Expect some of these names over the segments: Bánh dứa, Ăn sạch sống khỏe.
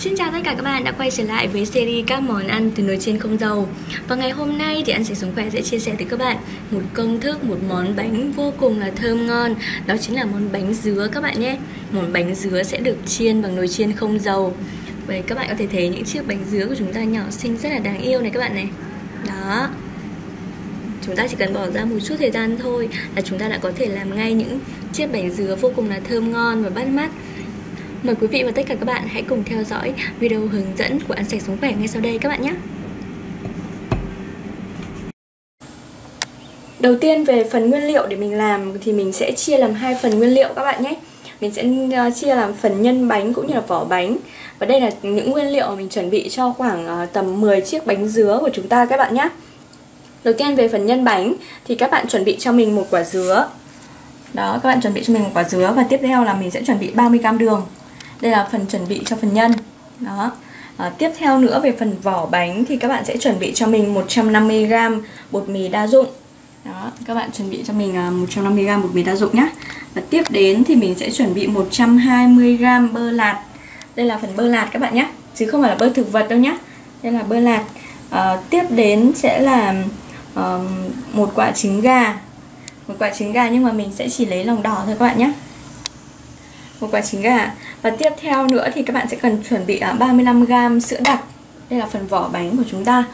Xin chào tất cả các bạn đã quay trở lại với series các món ăn từ nồi chiên không dầu. Và ngày hôm nay thì Ăn Sạch Sống Khỏe sẽ chia sẻ tới các bạn một công thức, một món bánh vô cùng là thơm ngon. Đó chính là món bánh dứa các bạn nhé. Món bánh dứa sẽ được chiên bằng nồi chiên không dầu. Vậy các bạn có thể thấy những chiếc bánh dứa của chúng ta nhỏ xinh rất là đáng yêu này các bạn này. Đó, chúng ta chỉ cần bỏ ra một chút thời gian thôi là chúng ta đã có thể làm ngay những chiếc bánh dứa vô cùng là thơm ngon và bắt mắt. Mời quý vị và tất cả các bạn hãy cùng theo dõi video hướng dẫn của Ăn Sạch Sống Khỏe ngay sau đây các bạn nhé. Đầu tiên về phần nguyên liệu để mình làm thì mình sẽ chia làm hai phần nguyên liệu các bạn nhé. Mình sẽ chia làm phần nhân bánh cũng như là vỏ bánh. Và đây là những nguyên liệu mình chuẩn bị cho khoảng tầm 10 chiếc bánh dứa của chúng ta các bạn nhé. Đầu tiên về phần nhân bánh thì các bạn chuẩn bị cho mình một quả dứa. Đó, các bạn chuẩn bị cho mình một quả dứa và tiếp theo là mình sẽ chuẩn bị 30g đường. Đây là phần chuẩn bị cho phần nhân. Đó. Tiếp theo nữa về phần vỏ bánh thì các bạn sẽ chuẩn bị cho mình 150g bột mì đa dụng. Đó, các bạn chuẩn bị cho mình 150g bột mì đa dụng nhé. Và tiếp đến thì mình sẽ chuẩn bị 120g bơ lạt. Đây là phần bơ lạt các bạn nhé, chứ không phải là bơ thực vật đâu nhé. Đây là bơ lạt. Tiếp đến sẽ là một quả trứng gà. Một quả trứng gà nhưng mà mình sẽ chỉ lấy lòng đỏ thôi các bạn nhé. Một quả trứng gà. Và tiếp theo nữa thì các bạn sẽ cần chuẩn bị 35g sữa đặc. Đây là phần vỏ bánh của chúng ta.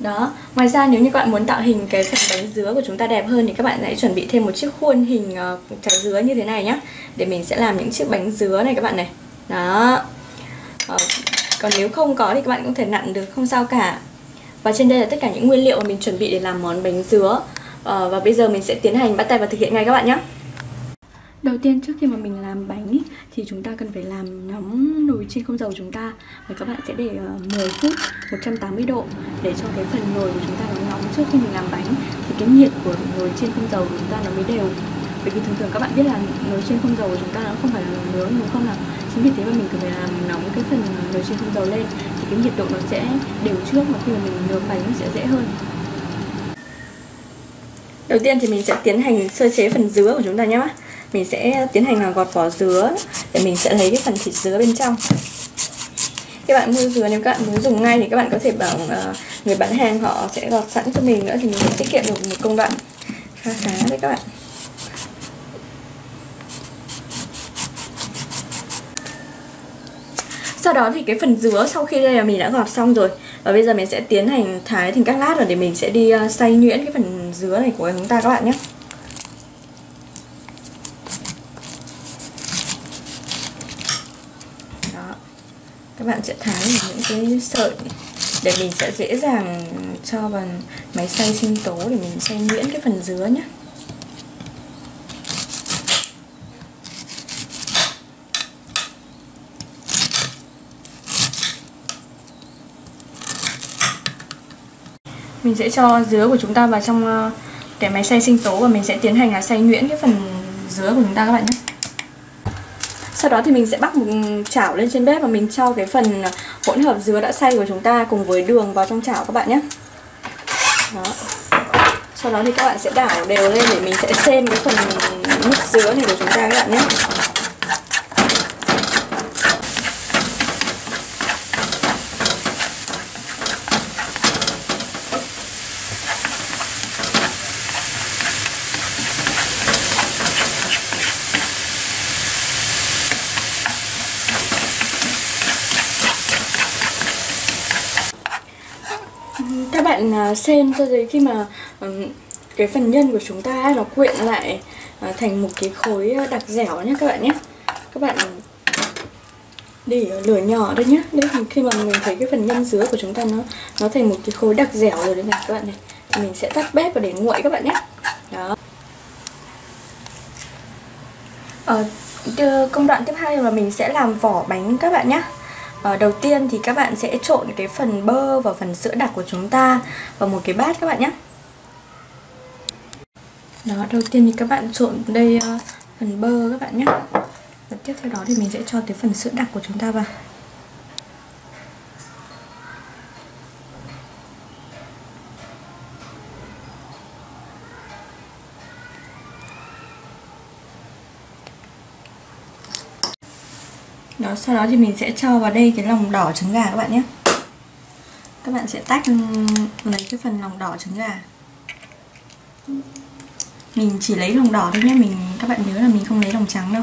Đó, ngoài ra nếu như các bạn muốn tạo hình cái phần bánh dứa của chúng ta đẹp hơn thì các bạn hãy chuẩn bị thêm một chiếc khuôn hình trái dứa như thế này nhé. Để mình sẽ làm những chiếc bánh dứa này các bạn này. Đó. Còn nếu không có thì các bạn cũng thể nặn được, không sao cả. Và trên đây là tất cả những nguyên liệu mà mình chuẩn bị để làm món bánh dứa. Và bây giờ mình sẽ tiến hành bắt tay vào thực hiện ngay các bạn nhé. Đầu tiên trước khi mà mình làm bánh ý, thì chúng ta cần phải làm nóng nồi chiên không dầu chúng ta. Và các bạn sẽ để 10 phút 180 độ để cho cái phần nồi của chúng ta nó nóng trước khi mình làm bánh. Thì cái nhiệt của nồi chiên không dầu của chúng ta nó mới đều. Bởi vì thường các bạn biết là nồi chiên không dầu của chúng ta nó không phải là nướng đúng không nào. Chính vì thế mà mình cần phải làm nóng cái phần nồi chiên không dầu lên thì cái nhiệt độ nó sẽ đều trước và khi mà mình nướng bánh nó sẽ dễ hơn. Đầu tiên thì mình sẽ tiến hành sơ chế phần dứa của chúng ta nhé. Mình sẽ tiến hành là gọt vỏ dứa để mình sẽ lấy cái phần thịt dứa bên trong. Các bạn mua dứa nếu các bạn muốn dùng ngay thì các bạn có thể bảo người bán hàng họ sẽ gọt sẵn cho mình nữa thì mình sẽ tiết kiệm được một công đoạn khá đấy các bạn. Sau đó thì cái phần dứa sau khi đây là mình đã gọt xong rồi. Và bây giờ mình sẽ tiến hành thái thành các lát rồi để mình sẽ đi xay nhuyễn cái phần dứa này của chúng ta các bạn nhé. Đó. Các bạn sẽ thái những cái sợi để mình sẽ dễ dàng cho vào máy xay sinh tố để mình xay nhuyễn cái phần dứa nhé. Mình sẽ cho dứa của chúng ta vào trong cái máy xay sinh tố và mình sẽ tiến hành là xay nhuyễn cái phần dứa của chúng ta các bạn nhé. Sau đó thì mình sẽ bắc một chảo lên trên bếp và mình cho cái phần hỗn hợp dứa đã xay của chúng ta cùng với đường vào trong chảo các bạn nhé. Đó. Sau đó thì các bạn sẽ đảo đều lên để mình sẽ xên cái phần nước dứa này của chúng ta các bạn nhé. Các bạn xên cho đến khi mà cái phần nhân của chúng ta nó quyện lại thành một cái khối đặc dẻo nhé các bạn nhé. Các bạn để lửa nhỏ đây nhé. Đấy, khi mà mình thấy cái phần nhân dứa của chúng ta nó thành một cái khối đặc dẻo rồi đây này các bạn này. Mình sẽ tắt bếp và để nguội các bạn nhé. Đó. Công đoạn tiếp theo là mình sẽ làm vỏ bánh các bạn nhé. Đầu tiên thì các bạn sẽ trộn cái phần bơ và phần sữa đặc của chúng ta vào một cái bát các bạn nhé. Đó, đầu tiên thì các bạn trộn đây phần bơ các bạn nhé. Và tiếp theo đó thì mình sẽ cho cái phần sữa đặc của chúng ta vào. Đó, sau đó thì mình sẽ cho vào đây cái lòng đỏ trứng gà các bạn nhé. Các bạn sẽ tách lấy cái phần lòng đỏ trứng gà. Mình chỉ lấy lòng đỏ thôi nhé, các bạn nhớ là mình không lấy lòng trắng đâu.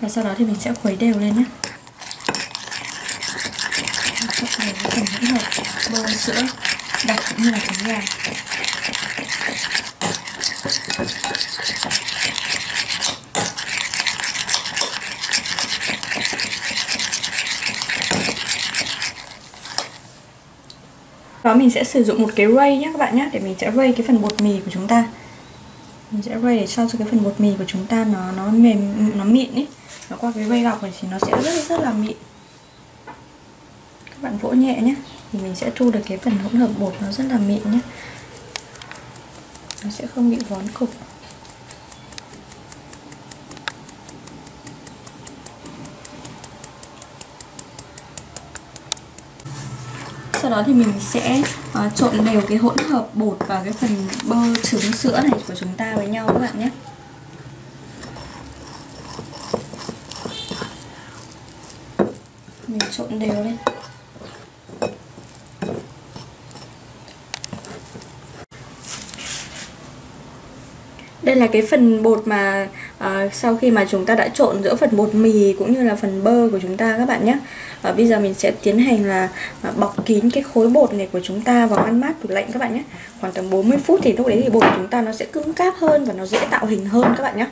Và sau đó thì mình sẽ khuấy đều lên nhé. Mình sẽ cùng hỗn hợp bơ sữa đặc cũng như là trứng gà. Đó, mình sẽ sử dụng một cái rây nhé các bạn nhé, để mình sẽ rây cái phần bột mì của chúng ta. Mình sẽ rây để cho cái phần bột mì của chúng ta nó mềm, nó mịn ấy. Nó qua cái rây gọc này thì nó sẽ rất là mịn. Các bạn vỗ nhẹ nhé, thì mình sẽ thu được cái phần hỗn hợp bột nó rất là mịn nhé. Nó sẽ không bị vón cục. Sau đó thì mình sẽ trộn đều cái hỗn hợp bột vào cái phần bơ trứng sữa này của chúng ta với nhau các bạn nhé. Mình trộn đều lên. Đây là cái phần bột mà sau khi mà chúng ta đã trộn giữa phần bột mì cũng như là phần bơ của chúng ta các bạn nhé. Và bây giờ mình sẽ tiến hành là bọc kín cái khối bột này của chúng ta vào ngăn mát tủ lạnh các bạn nhé. Khoảng tầm 40 phút thì lúc đấy thì bột của chúng ta nó sẽ cứng cáp hơn và nó dễ tạo hình hơn các bạn nhé.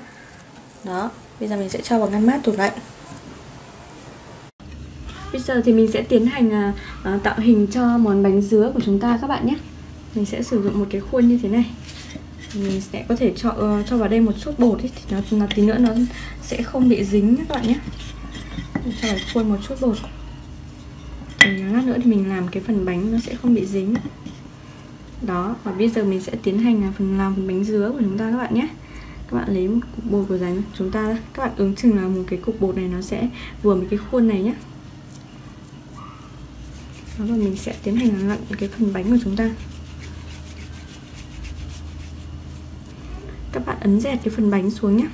Đó, bây giờ mình sẽ cho vào ngăn mát tủ lạnh. Bây giờ thì mình sẽ tiến hành tạo hình cho món bánh dứa của chúng ta các bạn nhé. Mình sẽ sử dụng một cái khuôn như thế này. Mình sẽ có thể cho vào đây một chút bột ý, thì nó tí nữa nó sẽ không bị dính các bạn nhé. Mình cho vào khuôn một chút bột. Lát nữa thì mình làm cái phần bánh nó sẽ không bị dính. Đó, và bây giờ mình sẽ tiến hành là làm phần bánh dứa của chúng ta các bạn nhé. Các bạn lấy một cục bột của dành chúng ta, các bạn ứng chừng là một cái cục bột này nó sẽ vừa với cái khuôn này nhé. Đó, và mình sẽ tiến hành lặn cái phần bánh của chúng ta. Các bạn ấn dẹt cái phần bánh xuống nhé.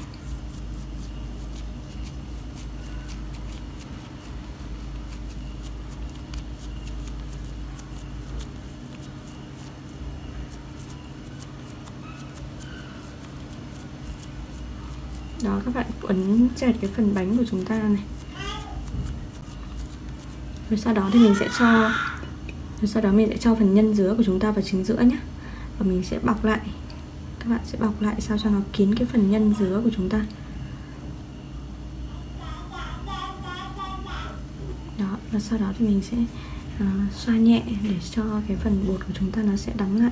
Đó, các bạn ấn dẹt cái phần bánh của chúng ta này. Rồi sau đó thì mình sẽ cho phần nhân dứa của chúng ta vào chính giữa nhé. Và mình sẽ bọc lại. Các bạn sẽ bọc lại sao cho nó kín cái phần nhân dứa của chúng ta. Đó, và sau đó thì mình sẽ xoa nhẹ để cho cái phần bột của chúng ta nó sẽ đóng lại.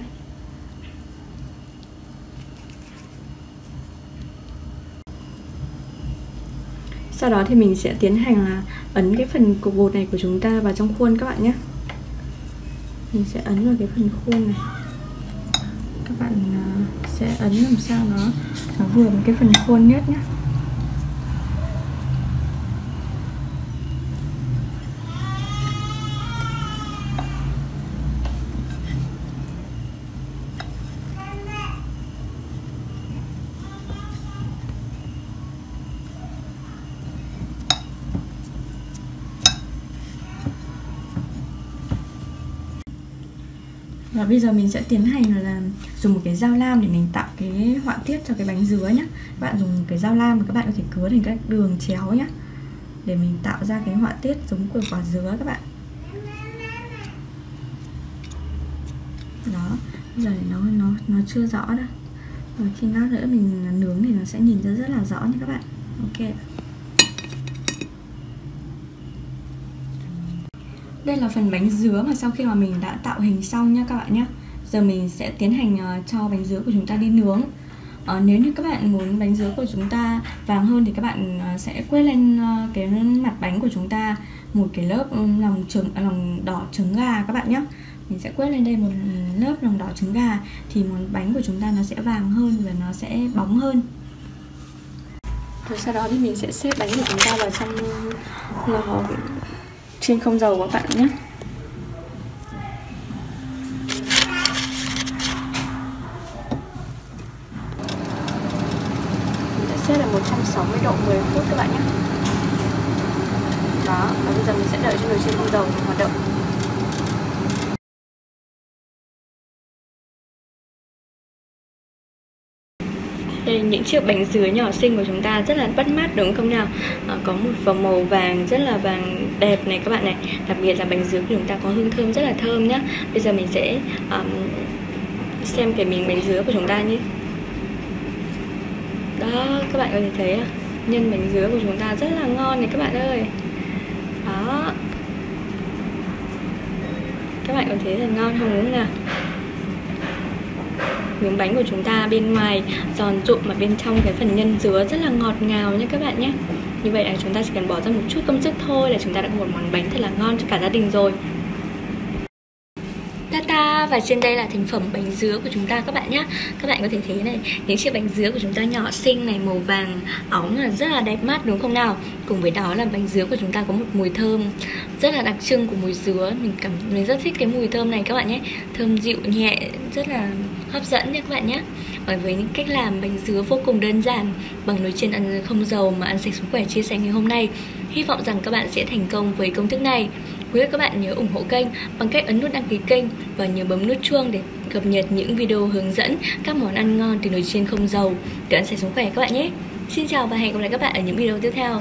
Sau đó thì mình sẽ tiến hành là ấn cái phần cục bột này của chúng ta vào trong khuôn các bạn nhé. Mình sẽ ấn vào cái phần khuôn này. Các bạn sẽ ấn làm sao nó vừa với cái phần khuôn nhất nhé. Và bây giờ mình sẽ tiến hành là dùng một cái dao lam để mình tạo cái họa tiết cho cái bánh dứa nhé. Các bạn dùng cái dao lam mà các bạn có thể cứa thành các đường chéo nhé, để mình tạo ra cái họa tiết giống của quả dứa các bạn. Đó, bây giờ nó chưa rõ đâu. Rồi khi lát nữa mình nướng thì nó sẽ nhìn ra rất là rõ nha các bạn. Ok. Đây là phần bánh dứa mà sau khi mà mình đã tạo hình xong nha các bạn nhé. Giờ mình sẽ tiến hành cho bánh dứa của chúng ta đi nướng. Nếu như các bạn muốn bánh dứa của chúng ta vàng hơn thì các bạn sẽ quét lên cái mặt bánh của chúng ta một cái lớp lòng đỏ trứng gà các bạn nhé. Mình sẽ quét lên đây một lớp lòng đỏ trứng gà thì món bánh của chúng ta nó sẽ vàng hơn và nó sẽ bóng hơn. Rồi sau đó thì mình sẽ xếp bánh của chúng ta vào trong lò chiên không dầu các bạn nhé. chết là 160 độ 10 phút các bạn nhé. Đó, và bây giờ mình sẽ đợi cho nồi chiên không dầu hoạt động. Đây, những chiếc bánh dứa nhỏ xinh của chúng ta rất là bắt mắt đúng không nào? Có một vỏ màu vàng rất là vàng đẹp này các bạn này. Đặc biệt là bánh dứa của chúng ta có hương thơm rất là thơm nhá. Bây giờ mình sẽ xem cái miếng bánh dứa của chúng ta nhé. Đó, các bạn có thể thấy nhân bánh dứa của chúng ta rất là ngon này các bạn ơi. Đó, các bạn có thấy là ngon không đúng không nào? Miếng bánh của chúng ta bên ngoài giòn rụm mà bên trong cái phần nhân dứa rất là ngọt ngào nha các bạn nhé. Như vậy là chúng ta chỉ cần bỏ ra một chút công sức thôi là chúng ta đã có một món bánh thật là ngon cho cả gia đình rồi. Ta-ta! Và trên đây là thành phẩm bánh dứa của chúng ta các bạn nhé. Các bạn có thể thấy này, những chiếc bánh dứa của chúng ta nhỏ xinh này, màu vàng óng là rất là đẹp mắt đúng không nào? Cùng với đó là bánh dứa của chúng ta có một mùi thơm rất là đặc trưng của mùi dứa. Mình rất thích cái mùi thơm này các bạn nhé. Thơm dịu nhẹ, rất là hấp dẫn nha các bạn nhé. Bởi với những cách làm bánh dứa vô cùng đơn giản bằng nồi chiên ăn không dầu mà Ăn Sạch Sống Khỏe chia sẻ ngày hôm nay, hy vọng rằng các bạn sẽ thành công với công thức này. Quý vị các bạn nhớ ủng hộ kênh bằng cách ấn nút đăng ký kênh và nhớ bấm nút chuông để cập nhật những video hướng dẫn các món ăn ngon từ nồi chiên không dầu từ Ăn Sạch Sống Khỏe các bạn nhé. Xin chào và hẹn gặp lại các bạn ở những video tiếp theo.